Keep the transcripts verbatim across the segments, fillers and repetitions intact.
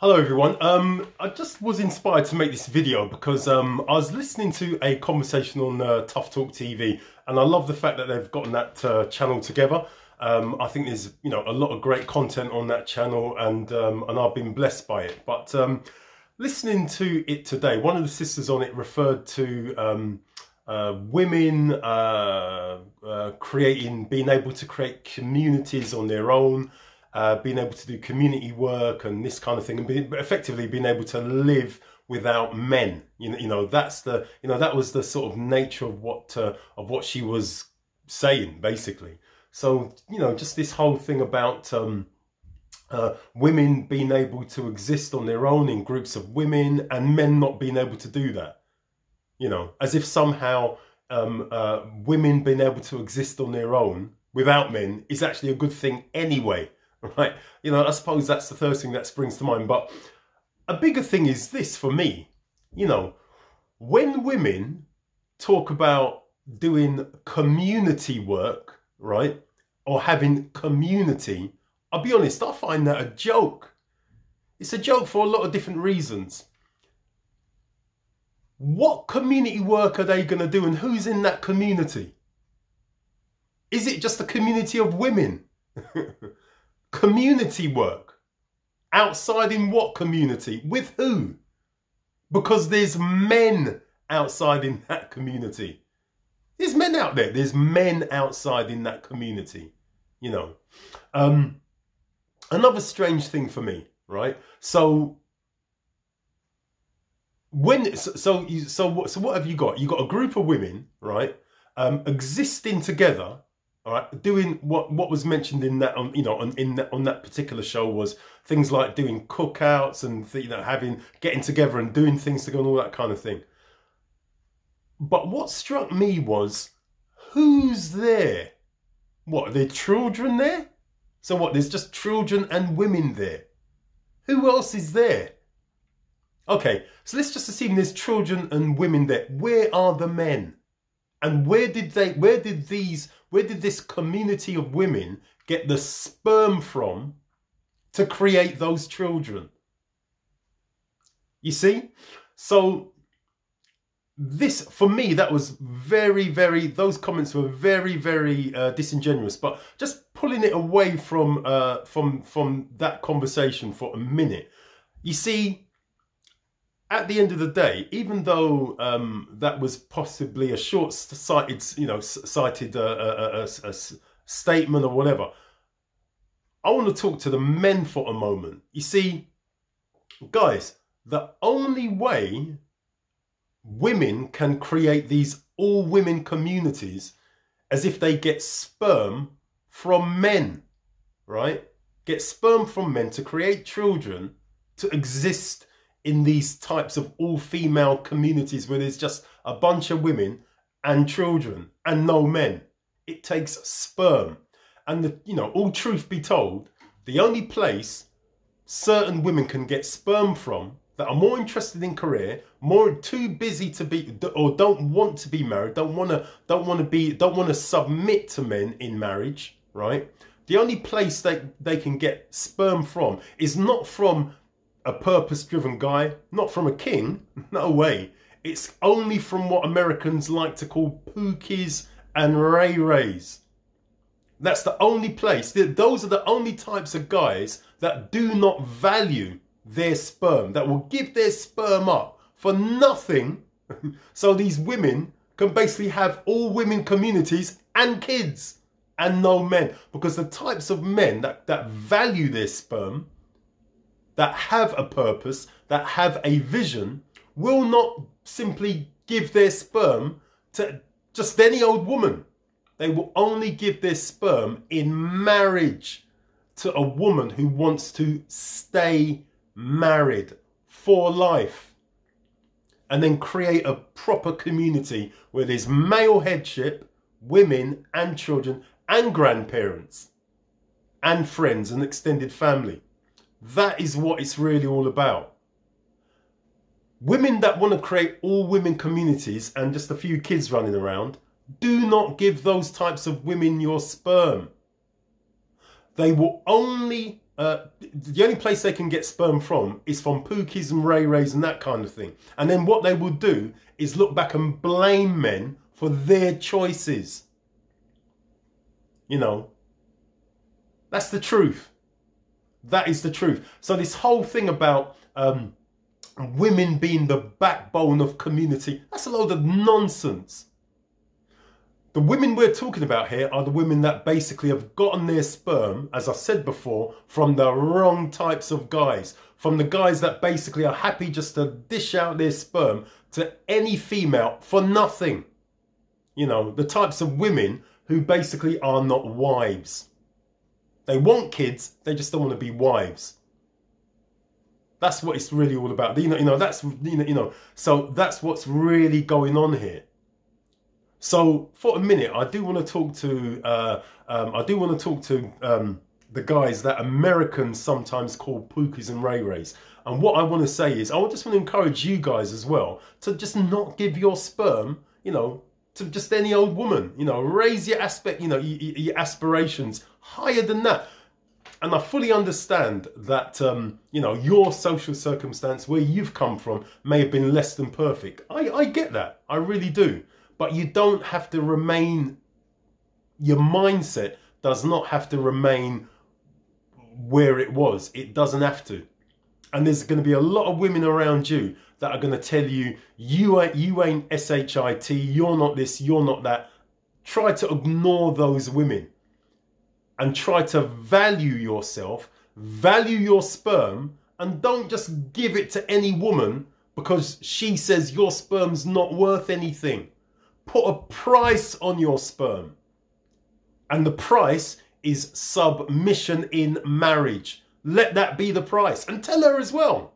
Hello everyone, um, I just was inspired to make this video because um, I was listening to a conversation on uh, Tough Talk T V, and I love the fact that they've gotten that uh, channel together. Um, I think there's you know a lot of great content on that channel, and um, and I've been blessed by it. But um, listening to it today, one of the sisters on it referred to um, uh, women uh, uh, creating, being able to create communities on their own. Uh, being able to do community work and this kind of thing, and be, effectively being able to live without men. You know, you know that's the you know that was the sort of nature of what uh, of what she was saying, basically. So you know, just this whole thing about um, uh, women being able to exist on their own in groups of women, and men not being able to do that. You know, as if somehow um, uh, women being able to exist on their own without men is actually a good thing anyway. Right, you know, I suppose that's the first thing that springs to mind. But a bigger thing is this for me, you know, when women talk about doing community work, right, or having community, I'll be honest, I find that a joke. It's a joke for a lot of different reasons. What community work are they going to do, and who's in that community? Is it just a community of women? Community work outside, in what community, with who? Because there's men outside in that community. There's men out there. There's men outside in that community, you know. Um, another strange thing for me, right? So when so you, so what so what have you got? You got a group of women, right, um, existing together. All right, doing what what was mentioned in that on you know on in that, on that particular show was things like doing cookouts and you know having getting together and doing things together and all that kind of thing. But what struck me was, who's there? What, are there children there? So what? There's just children and women there. Who else is there? Okay, so let's just assume there's children and women there. Where are the men? And where did they? Where did these? Where did this community of women get the sperm from to create those children? You see? So this, for me, that was very, very, those comments were very, very uh, disingenuous. But just pulling it away from, uh, from, from that conversation for a minute, you see, at the end of the day, even though um, that was possibly a short-sighted, you know, sighted uh, a, a, a statement or whatever, I want to talk to the men for a moment. You see, guys, the only way women can create these all-women communities is if they get sperm from men, right? Get sperm from men to create children, to exist in these types of all-female communities where there's just a bunch of women and children and no men. It takes sperm. And, the, you know, all truth be told, the only place certain women can get sperm from that are more interested in career, more too busy to be, or don't want to be married, don't want to, don't want to be, don't want to submit to men in marriage, right? The only place they, they can get sperm from is not from a purpose-driven guy, not from a king, no way. It's only from what Americans like to call pookies and ray-rays. That's the only place. Those are the only types of guys that do not value their sperm, that will give their sperm up for nothing, so these women can basically have all women communities and kids and no men. Because the types of men that, that value their sperm, that have a purpose, that have a vision, will not simply give their sperm to just any old woman. They will only give their sperm in marriage to a woman who wants to stay married for life, and then create a proper community where there's male headship, women and children and grandparents and friends and extended family. That is what it's really all about. Women that want to create all women communities and just a few kids running around, do not give those types of women your sperm. They will only Uh, the only place they can get sperm from is from Pookies and Ray Rays and that kind of thing. And then what they will do is look back and blame men for their choices. You know, that's the truth. That is the truth. So this whole thing about um, women being the backbone of community, that's a load of nonsense. The women we're talking about here are the women that basically have gotten their sperm, as I said before, from the wrong types of guys. From the guys that basically are happy just to dish out their sperm to any female for nothing. You know, the types of women who basically are not wives. They want kids, they just don't want to be wives. That's what it's really all about. You know, you know, that's, you know, you know, so that's what's really going on here. So for a minute, I do want to talk to uh, um, I do want to talk to um, the guys that Americans sometimes call Pookies and Ray Rays. And what I want to say is, I just want to encourage you guys as well to just not give your sperm, you know, to just any old woman. You know, raise your aspect, you know, your, your aspirations higher than that. And I fully understand that um, you know, your social circumstance where you've come from may have been less than perfect. I, I get that. I really do. But you don't have to remain, your mindset does not have to remain where it was. It doesn't have to. And there's going to be a lot of women around you that are going to tell you, you ain't, you ain't S H I T, you're not this, you're not that. Try to ignore those women and try to value yourself, value your sperm, and don't just give it to any woman because she says your sperm's not worth anything. Put a price on your sperm, and the price is submission in marriage. Let that be the price, and tell her as well.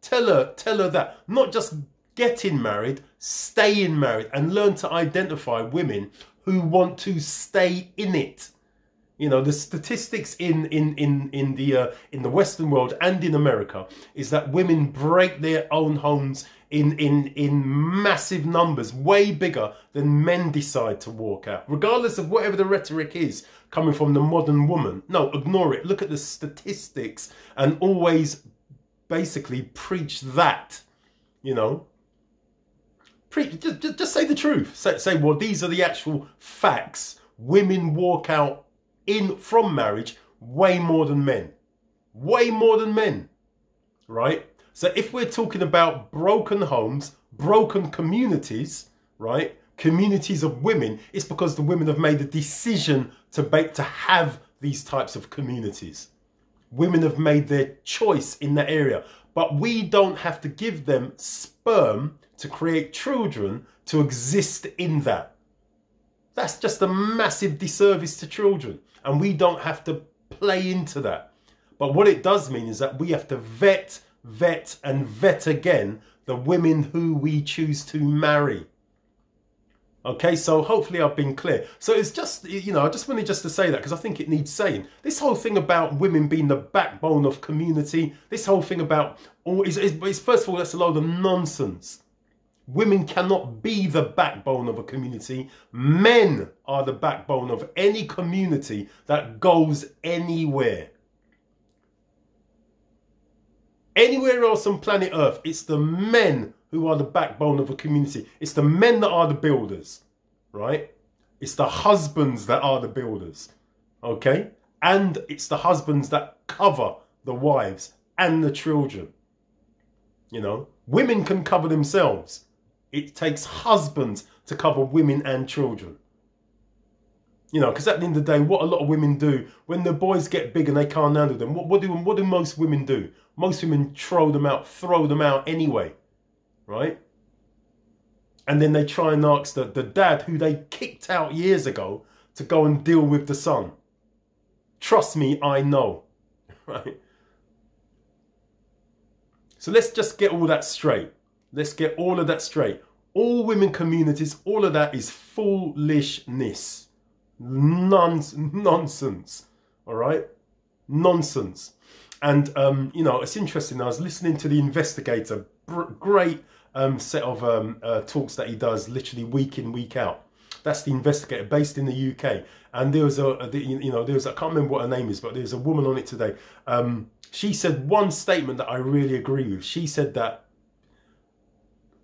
Tell her, tell her that not just getting married, staying married, and learn to identify women who want to stay in it. You know, the statistics in in in in the uh, in the Western world and in America is that women break their own homes in in in massive numbers, way bigger than men decide to walk out, regardless of whatever the rhetoric is coming from the modern woman. No, ignore it. Look at the statistics and always basically preach that. You know, preach, just, just, just say the truth. Say, say, well, these are the actual facts. Women walk out in from marriage way more than men, way more than men, right? So if we're talking about broken homes, broken communities, right, communities of women, it's because the women have made a decision to, to have these types of communities. Women have made their choice in that area. But we don't have to give them sperm to create children to exist in that. That's just a massive disservice to children. And we don't have to play into that. But what it does mean is that we have to vet vet and vet again the women who we choose to marry. Okay, so hopefully I've been clear. So it's just, you know, I just wanted just to say that because I think it needs saying. This whole thing about women being the backbone of community, this whole thing about, all is, is, is first of all, that's a load of nonsense. Women cannot be the backbone of a community. Men are the backbone of any community that goes anywhere. Anywhere else on planet Earth, it's the men who are the backbone of a community. It's the men that are the builders, right? It's the husbands that are the builders, okay? And it's the husbands that cover the wives and the children, you know? Women can cover themselves. It takes husbands to cover women and children. You know, because at the end of the day, what a lot of women do, when the boys get big and they can't handle them, what, what, do, what do most women do? Most women throw them out, throw them out anyway, right? And then they try and ask the, the dad who they kicked out years ago to go and deal with the son. Trust me, I know, right? So let's just get all that straight. Let's get all of that straight. All women communities, all of that is foolishness. Nonsense, all right? Nonsense. And, um, you know, it's interesting. I was listening to The Investigator. Great um, set of um, uh, talks that he does literally week in, week out. That's the investigator based in the U K. And there was a, you know, there was, I can't remember what her name is, but there's a woman on it today. Um, she said one statement that I really agree with. She said that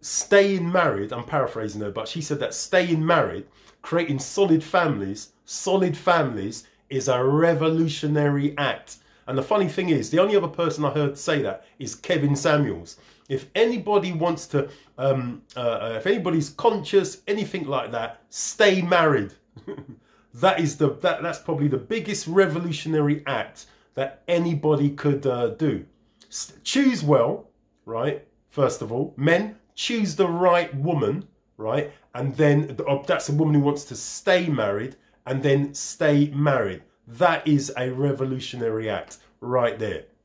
staying married, I'm paraphrasing her, but she said that staying married, creating solid families, solid families is a revolutionary act. And the funny thing is, the only other person I heard say that is Kevin Samuels. If anybody wants to, um, uh, if anybody's conscious, anything like that, stay married. That is the, that, that's probably the biggest revolutionary act that anybody could uh, do. S- choose well, right? First of all, men, choose the right woman, right? And then uh, that's a woman who wants to stay married, and then stay married. That is a revolutionary act right there.